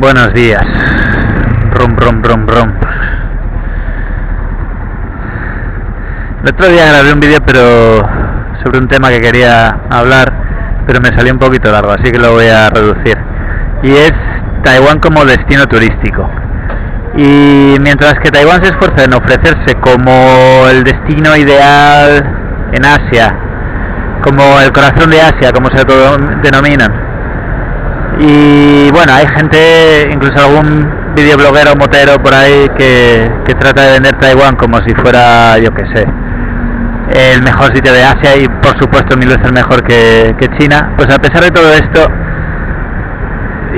Buenos días. Rum, rum, rum, rum. El otro día grabé un vídeo, pero sobre un tema que quería hablar, pero me salió un poquito largo, así que lo voy a reducir. Y es Taiwán como destino turístico. Y mientras que Taiwán se esfuerza en ofrecerse como el destino ideal en Asia, como el corazón de Asia, como se denominan. Y bueno, hay gente, incluso algún videobloguero motero por ahí que trata de vender Taiwán como si fuera, yo qué sé, el mejor sitio de Asia y por supuesto mil veces mejor que China. Pues a pesar de todo esto,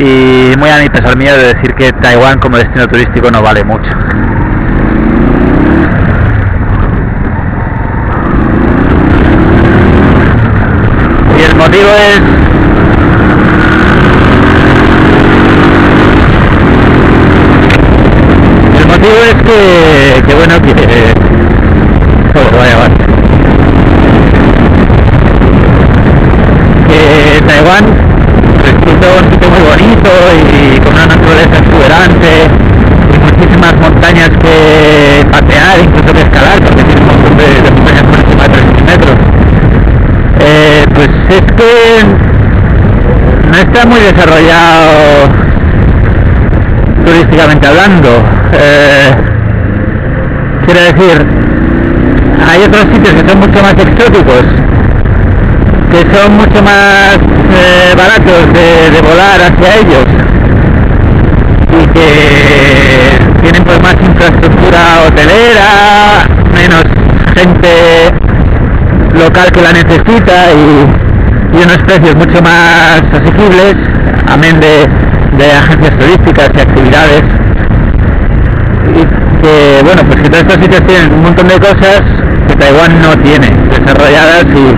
y muy a mi pesar mío de decir que Taiwán como destino turístico no vale mucho. Y el motivo es... que Taiwán resulta un sitio muy bonito y con una naturaleza exuberante y muchísimas montañas que patear, incluso que escalar, porque tiene un montón de montañas por encima de 3.000 metros. Pues es que no está muy desarrollado turísticamente hablando. Quiero decir, hay otros sitios que son mucho más exóticos, que son mucho más baratos de volar hacia ellos y que tienen pues más infraestructura hotelera, menos gente local que la necesita y unos precios mucho más asequibles, amén de agencias turísticas y actividades. Bueno, pues que todos estos sitios tienen un montón de cosas que Taiwán no tiene desarrolladas y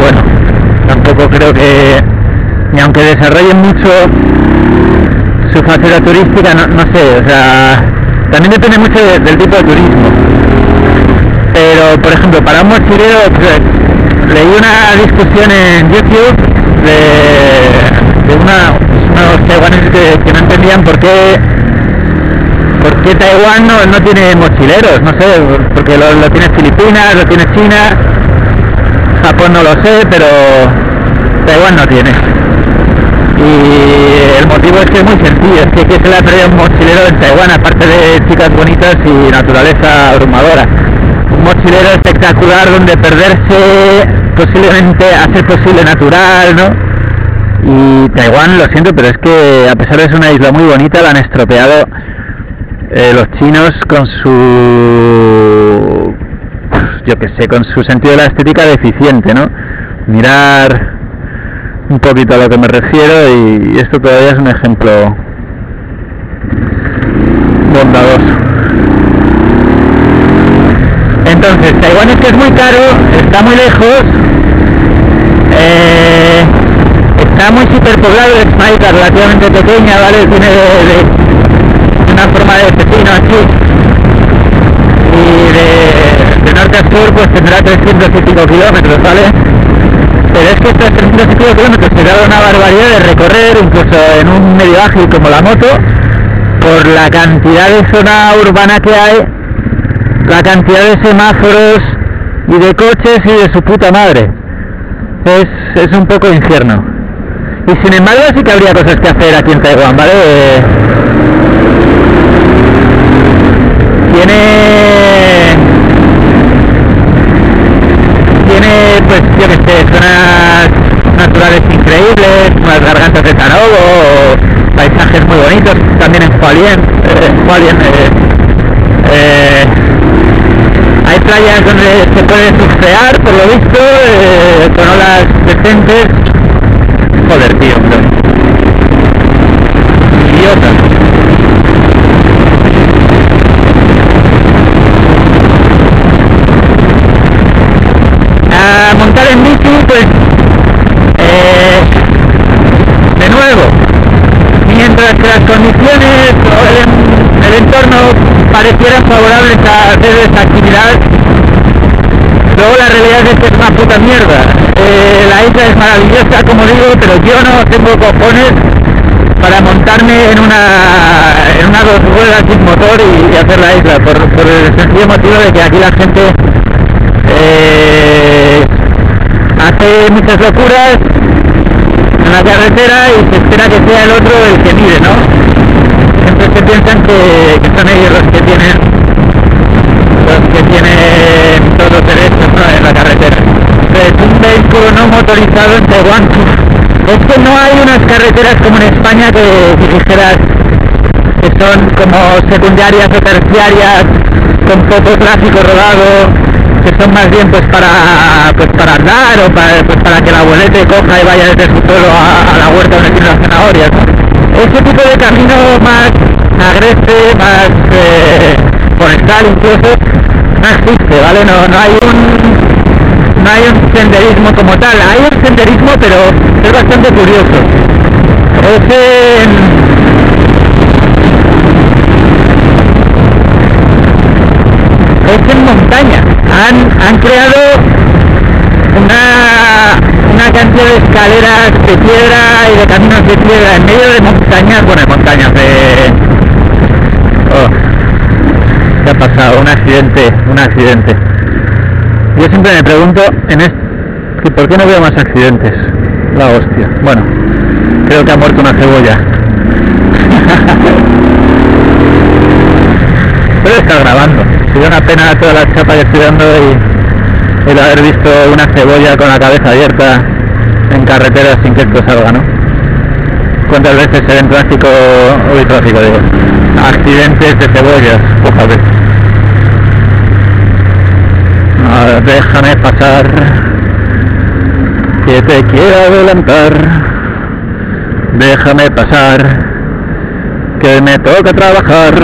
bueno, tampoco creo que, ni aunque desarrollen mucho su faceta turística, no sé, o sea, también depende mucho del tipo de turismo. Pero, por ejemplo, para un mochilero, leí una discusión en YouTube de unos taiwaneses que no entendían por qué Taiwán no tiene mochileros, no sé, porque lo tiene Filipinas, lo tiene China, Japón no lo sé, pero Taiwán no tiene. Y el motivo es que es muy sencillo, es que aquí se le ha traído un mochilero en Taiwán, aparte de chicas bonitas y naturaleza abrumadora. Un mochilero espectacular donde perderse, posiblemente hacer posible natural, ¿no? Y Taiwán, lo siento, pero es que a pesar de ser una isla muy bonita, la han estropeado los chinos con su, yo que sé, con su sentido de la estética deficiente, ¿no? Mirar un poquito a lo que me refiero y esto todavía es un ejemplo bondadoso. Entonces, Taiwán es que es muy caro, está muy lejos, está muy superpoblado, es una isla relativamente pequeña, ¿vale? Tiene una forma de vecino así, y de norte a sur pues tendrá 300 y pico kilómetros, ¿vale? Pero es que estos 300 y pico kilómetros se da una barbaridad de recorrer, incluso en un medio ágil como la moto, por la cantidad de zona urbana que hay, la cantidad de semáforos y de coches y de su puta madre. Es un poco infierno. Y sin embargo sí que habría cosas que hacer aquí en Taiwán, ¿vale? Tiene pues, yo que sé, zonas naturales increíbles, unas gargantas de Taroko, paisajes muy bonitos, también en Hualien, hay playas donde se puede surfear, por lo visto, con olas decentes. Joder, tío, idiota. Montar en bici, pues de nuevo, mientras que las condiciones o el entorno parecieran favorables a hacer esta actividad, luego la realidad es que es una puta mierda. La isla es maravillosa, como digo, pero yo no tengo cojones para montarme en una rueda sin motor y hacer la isla, por el sencillo motivo de que aquí la gente hace muchas locuras en la carretera y se espera que sea el otro el que mire, ¿no? Siempre se piensan que son ellos los que tienen todos los derechos, ¿no?, en la carretera. Entonces, un vehículo no motorizado en Taiwán, es que no hay unas carreteras como en España que dijeras que son como secundarias o terciarias, con poco tráfico rodado, que son más bien pues para andar o para que la abuelete coja y vaya desde su pueblo a la huerta donde tiene las zanahorias, ¿no? Ese tipo de camino más agreste, más forestal incluso, no existe, ¿vale? No hay un senderismo como tal. Hay un senderismo, pero es bastante curioso. Es en montaña. Han creado una cantidad de escaleras de piedra y de caminos de piedra en medio de montañas, bueno, de montañas Oh, ¿qué ha pasado? Un accidente. Yo siempre me pregunto ¿por qué no veo más accidentes? La hostia. Bueno, creo que ha muerto una cebolla. Pero está grabando. Sería una pena toda la chapa que estoy dando y el haber visto una cebolla con la cabeza abierta en carretera sin que esto salga, ¿no? ¿Cuántas veces se ven tráfico, hoy tráfico digo, accidentes de cebollas? Pocas veces. No, déjame pasar, que te quiero adelantar, déjame pasar, que me toca trabajar.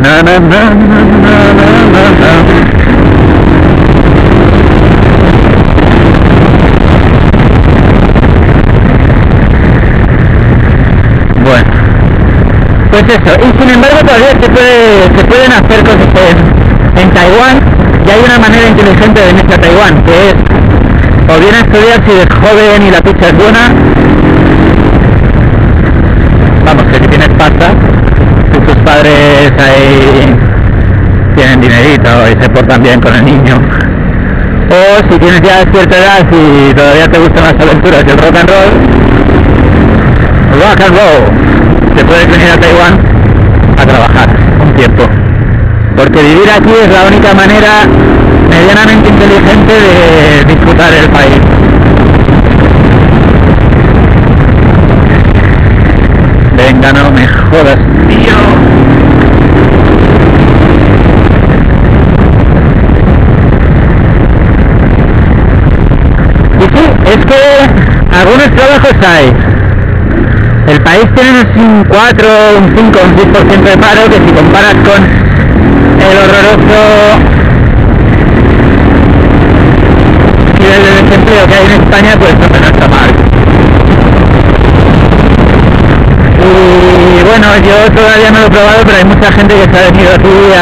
Na, na, na, na, na, na, na. Bueno, pues eso, y sin embargo todavía se pueden hacer cosas en Taiwán. Y hay una manera inteligente de venirse a Taiwán, que es o bien a estudiar si eres joven y la pizza es buena, vamos, que si tienes pasta, si tus padres ahí tienen dinerito y se portan bien con el niño, o si tienes ya cierta edad y todavía te gustan las aventuras y el rock and roll, te puedes venir a Taiwán a trabajar un tiempo. Porque vivir aquí es la única manera medianamente inteligente de disfrutar el país. Venga, no me jodas, tío. Y sí, es que algunos trabajos hay. El país tiene un 4, un 5, un 6% de paro, que si comparas con el horroroso nivel de desempleo que hay en España, pues no está mal. Y bueno, yo todavía no lo he probado, pero hay mucha gente que se ha venido aquí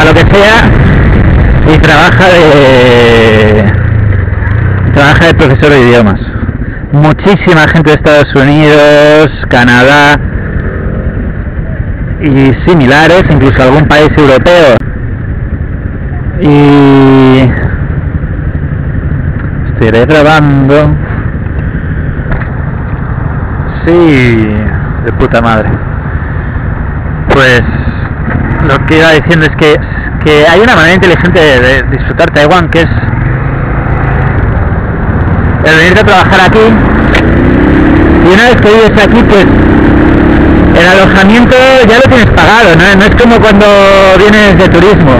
a lo que sea y trabaja de profesor de idiomas. Muchísima gente de Estados Unidos, Canadá y similares, incluso algún país europeo, y estaré grabando, sí, de puta madre. Pues lo que iba diciendo es que hay una manera inteligente de disfrutar Taiwán, que es el venirte a trabajar aquí, y una vez que vives aquí, pues el alojamiento ya lo tienes pagado, ¿no? No es como cuando vienes de turismo.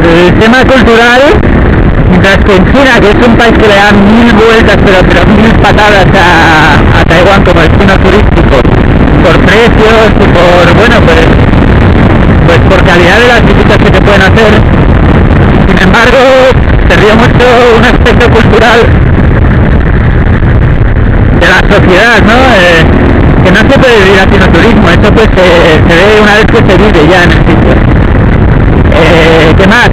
El tema cultural, mientras que en China, que es un país que le da 1000 vueltas, pero 1000 patadas a Taiwán como destino turístico, por precios y por, bueno, pues por calidad de las visitas que te pueden hacer, sin embargo, se dio mucho un aspecto cultural de la sociedad, ¿no? Que no se puede vivir haciendo turismo, esto pues se ve una vez que se vive ya en el sitio. ¿Qué más?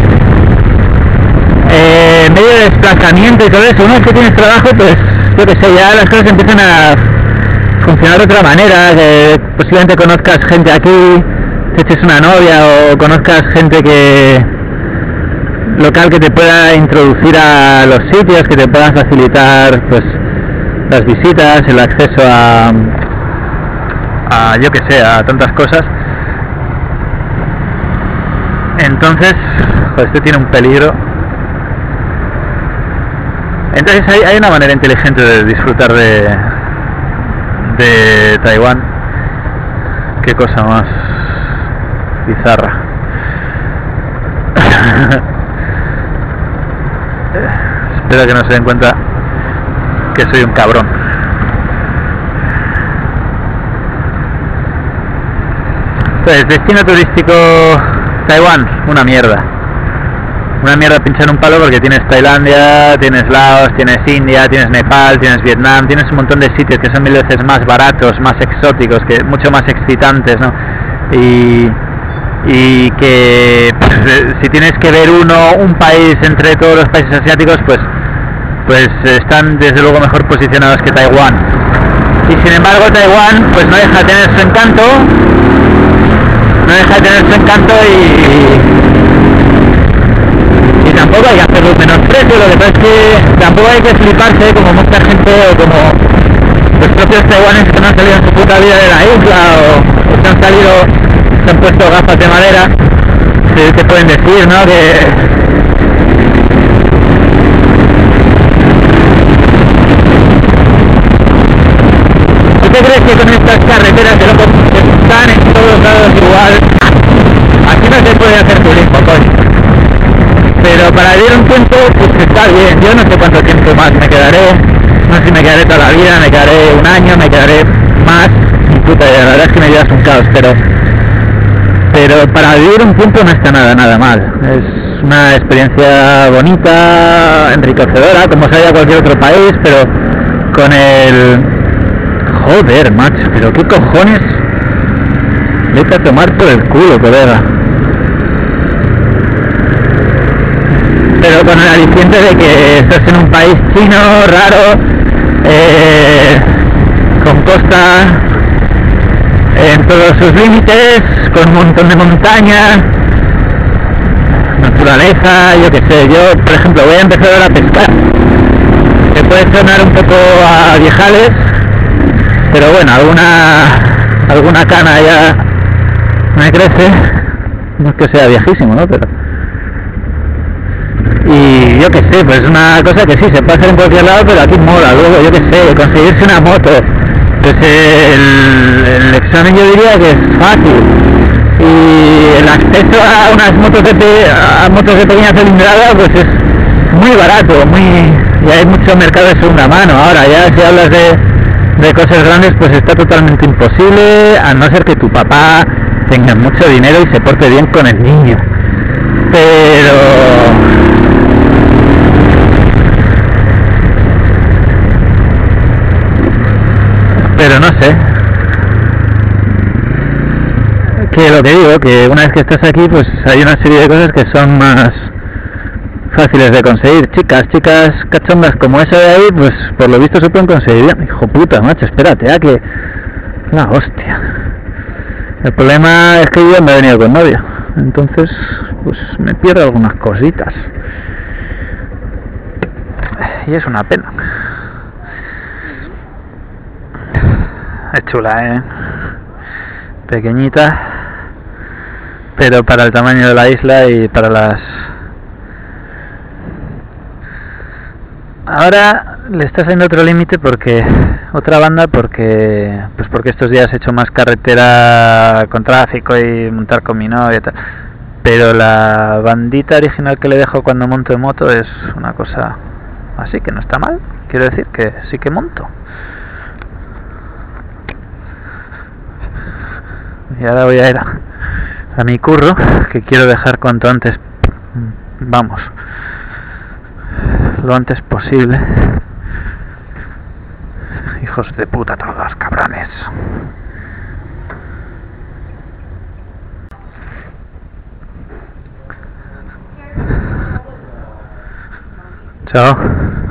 medio de desplazamiento y todo eso, uno que tienes trabajo, pues yo que sé, ya las cosas empiezan a funcionar de otra manera, que posiblemente conozcas gente aquí, te eches una novia o conozcas gente local que te pueda introducir a los sitios, que te puedan facilitar pues las visitas, el acceso a yo que sé, a tantas cosas. Entonces, pues esto tiene un peligro. Entonces hay una manera inteligente de disfrutar de Taiwán. Qué cosa más bizarra. Espero que no se den cuenta que soy un cabrón. Entonces, destino turístico Taiwán, una mierda. Una mierda pinchar un palo porque tienes Tailandia, tienes Laos, tienes India, tienes Nepal, tienes Vietnam, tienes un montón de sitios que son mil veces más baratos, más exóticos, que mucho más excitantes, ¿no? Y que si tienes que ver un país entre todos los países asiáticos, pues están desde luego mejor posicionados que Taiwán. Y sin embargo Taiwán pues no deja de tener su encanto. No deja de tener su encanto y tampoco hay que hacerlo menosprecio. Lo que pasa es que tampoco hay que fliparse como mucha gente o como los propios taiwaneses que no han salido en su puta vida de la isla o que han salido, se han puesto gafas de madera, que te pueden decir, ¿no? ¿Tú crees que con estas carreteras de locos que están en todos lados igual, aquí no se puede hacer turismo, coño? Pero para ir a un punto, pues está bien. Yo no sé cuánto tiempo más me quedaré, no sé si me quedaré toda la vida, me quedaré un año, me quedaré más, puta, la verdad es que me llevas un caos, pero para vivir un punto no está nada mal. Es una experiencia bonita, enriquecedora, como sea cualquier otro país, pero con el... Joder, macho, pero qué cojones. Vete a tomar por el culo, colega. Pero con el aliciente de que estás en un país chino, raro, con costa en todos sus límites, con un montón de montañas, naturaleza, yo qué sé. Yo, por ejemplo, voy a empezar ahora a pescar. Te puede sonar un poco a viejales, pero bueno, alguna cana ya me crece, no es que sea viejísimo, ¿no? Pero... y yo que sé, pues es una cosa que sí, se puede hacer en cualquier lado, pero aquí mola. Luego, yo que sé, conseguirse una moto, pues el examen yo diría que es fácil, y el acceso a unas motos de pequeña cilindrada pues es muy barato, y hay mucho mercado de segunda mano. Ahora ya si hablas de cosas grandes, pues está totalmente imposible, a no ser que tu papá tenga mucho dinero y se porte bien con el niño. Pero no sé, que lo que digo, que una vez que estás aquí, pues hay una serie de cosas que son más fáciles de conseguir. Chicas cachondas como esa de ahí, pues por lo visto se pueden conseguir. Hijo puta, macho, espérate, ¿eh? Que la hostia. El problema es que yo me he venido con novia, entonces pues me pierdo algunas cositas y es una pena. Es chula, pequeñita, pero para el tamaño de la isla y para las... Ahora le está saliendo otro límite, porque otra banda, porque estos días he hecho más carretera con tráfico y montar con mi novia y tal. Pero la bandita original que le dejo cuando monto en moto es una cosa así, que no está mal. Quiero decir que sí que monto. Y ahora voy a ir a mi curro, que quiero dejar cuanto antes, vamos, lo antes posible. Hijos de puta todos los cabrones. Chao.